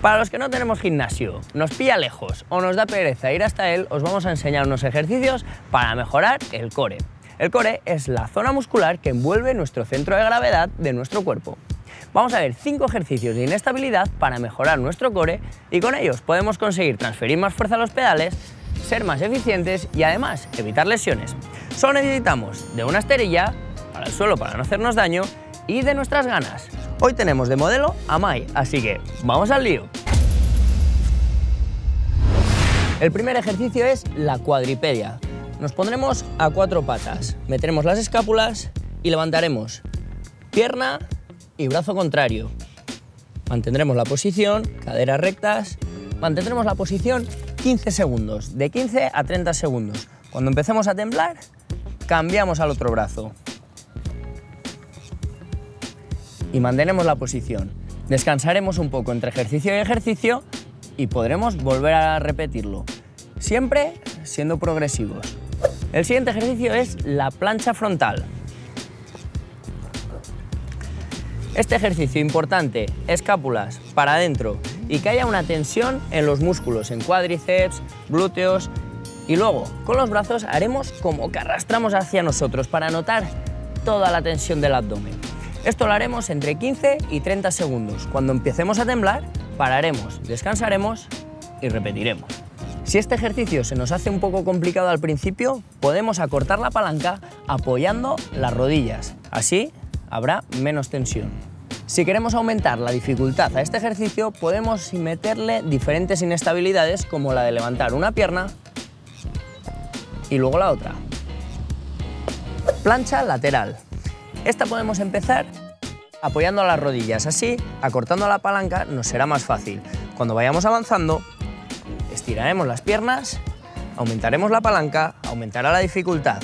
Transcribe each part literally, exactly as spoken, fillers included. Para los que no tenemos gimnasio, nos pilla lejos o nos da pereza ir hasta él, os vamos a enseñar unos ejercicios para mejorar el core. El core es la zona muscular que envuelve nuestro centro de gravedad de nuestro cuerpo. Vamos a ver cinco ejercicios de inestabilidad para mejorar nuestro core y con ellos podemos conseguir transferir más fuerza a los pedales, ser más eficientes y además evitar lesiones. Solo necesitamos de una esterilla, para el suelo para no hacernos daño y de nuestras ganas. Hoy tenemos de modelo a Mai, así que ¡vamos al lío! El primer ejercicio es la cuadripedia. Nos pondremos a cuatro patas, meteremos las escápulas y levantaremos pierna y brazo contrario. Mantendremos la posición, caderas rectas, mantendremos la posición quince segundos, de quince a treinta segundos. Cuando empecemos a temblar, cambiamos al otro brazo. Y mantenemos la posición. Descansaremos un poco entre ejercicio y ejercicio y podremos volver a repetirlo, siempre siendo progresivos. El siguiente ejercicio es la plancha frontal. Este ejercicio importante, escápulas para adentro y que haya una tensión en los músculos, en cuádriceps, glúteos, y luego con los brazos haremos como que arrastramos hacia nosotros para notar toda la tensión del abdomen. Esto lo haremos entre quince y treinta segundos. Cuando empecemos a temblar, pararemos, descansaremos y repetiremos. Si este ejercicio se nos hace un poco complicado al principio, podemos acortar la palanca apoyando las rodillas. Así habrá menos tensión. Si queremos aumentar la dificultad a este ejercicio, podemos meterle diferentes inestabilidades como la de levantar una pierna y luego la otra. Plancha lateral. Esta podemos empezar apoyando las rodillas, así, acortando la palanca nos será más fácil. Cuando vayamos avanzando, estiraremos las piernas, aumentaremos la palanca, aumentará la dificultad.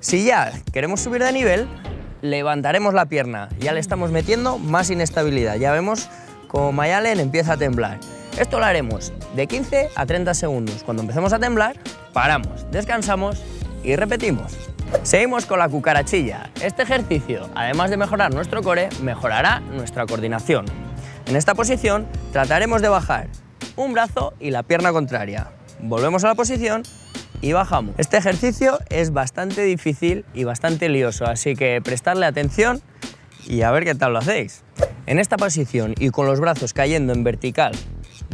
Si ya queremos subir de nivel, levantaremos la pierna, ya le estamos metiendo más inestabilidad, ya vemos como Mayalen empieza a temblar. Esto lo haremos de quince a treinta segundos, cuando empecemos a temblar, paramos, descansamos y repetimos. Seguimos con la cucarachilla. Este ejercicio, además de mejorar nuestro core, mejorará nuestra coordinación. En esta posición trataremos de bajar un brazo y la pierna contraria. Volvemos a la posición y bajamos. Este ejercicio es bastante difícil y bastante lioso, así que prestadle atención y a ver qué tal lo hacéis. En esta posición y con los brazos cayendo en vertical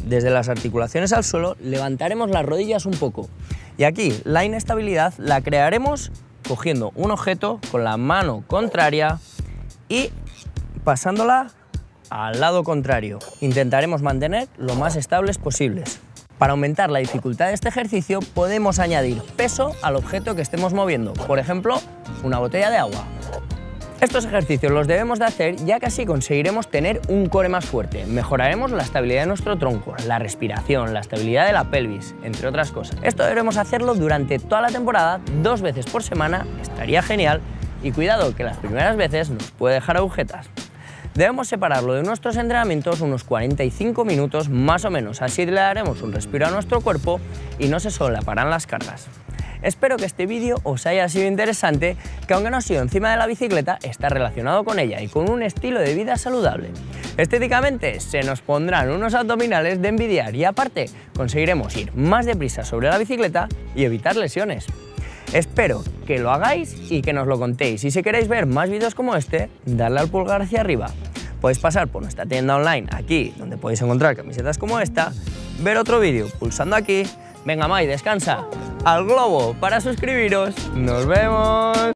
desde las articulaciones al suelo, levantaremos las rodillas un poco. Y aquí la inestabilidad la crearemos cogiendo un objeto con la mano contraria y pasándola al lado contrario. Intentaremos mantener lo más estables posibles. Para aumentar la dificultad de este ejercicio podemos añadir peso al objeto que estemos moviendo, por ejemplo, una botella de agua. Estos ejercicios los debemos de hacer ya que así conseguiremos tener un core más fuerte, mejoraremos la estabilidad de nuestro tronco, la respiración, la estabilidad de la pelvis, entre otras cosas. Esto deberemos hacerlo durante toda la temporada, dos veces por semana, estaría genial y cuidado que las primeras veces nos puede dejar agujetas. Debemos separarlo de nuestros entrenamientos unos cuarenta y cinco minutos más o menos, así le daremos un respiro a nuestro cuerpo y no se solaparán las cargas. Espero que este vídeo os haya sido interesante, que aunque no ha sido encima de la bicicleta, está relacionado con ella y con un estilo de vida saludable. Estéticamente se nos pondrán unos abdominales de envidiar y aparte conseguiremos ir más deprisa sobre la bicicleta y evitar lesiones. Espero que lo hagáis y que nos lo contéis y si queréis ver más vídeos como este, darle al pulgar hacia arriba. Podéis pasar por nuestra tienda online aquí, donde podéis encontrar camisetas como esta, ver otro vídeo pulsando aquí. Venga Mai, descansa. Al globo para suscribiros. Nos vemos.